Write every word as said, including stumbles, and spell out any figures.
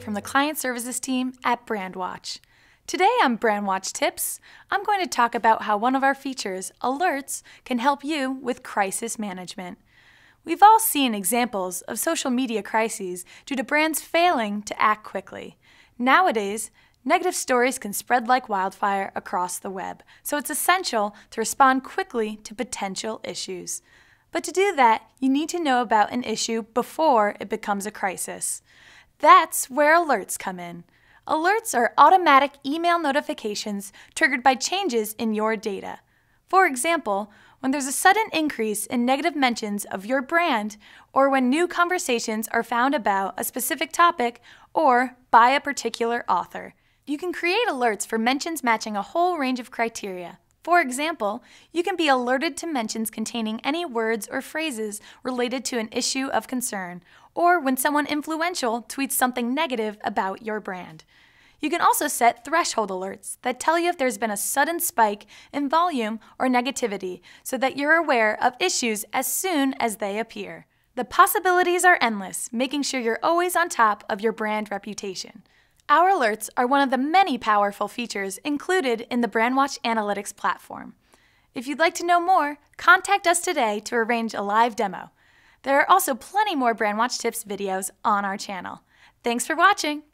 Barrett from the Client Services team at Brandwatch. Today on Brandwatch Tips, I'm going to talk about how one of our features, Alerts, can help you with crisis management. We've all seen examples of social media crises due to brands failing to act quickly. Nowadays, negative stories can spread like wildfire across the web, so it's essential to respond quickly to potential issues. But to do that, you need to know about an issue before it becomes a crisis. That's where alerts come in. Alerts are automatic email notifications triggered by changes in your data. For example, when there's a sudden increase in negative mentions of your brand, or when new conversations are found about a specific topic or by a particular author. You can create alerts for mentions matching a whole range of criteria. For example, you can be alerted to mentions containing any words or phrases related to an issue of concern, or when someone influential tweets something negative about your brand. You can also set threshold alerts that tell you if there's been a sudden spike in volume or negativity, so that you're aware of issues as soon as they appear. The possibilities are endless, making sure you're always on top of your brand reputation. Our alerts are one of the many powerful features included in the Brandwatch Analytics platform. If you'd like to know more, contact us today to arrange a live demo. There are also plenty more Brandwatch Tips videos on our channel. Thanks for watching!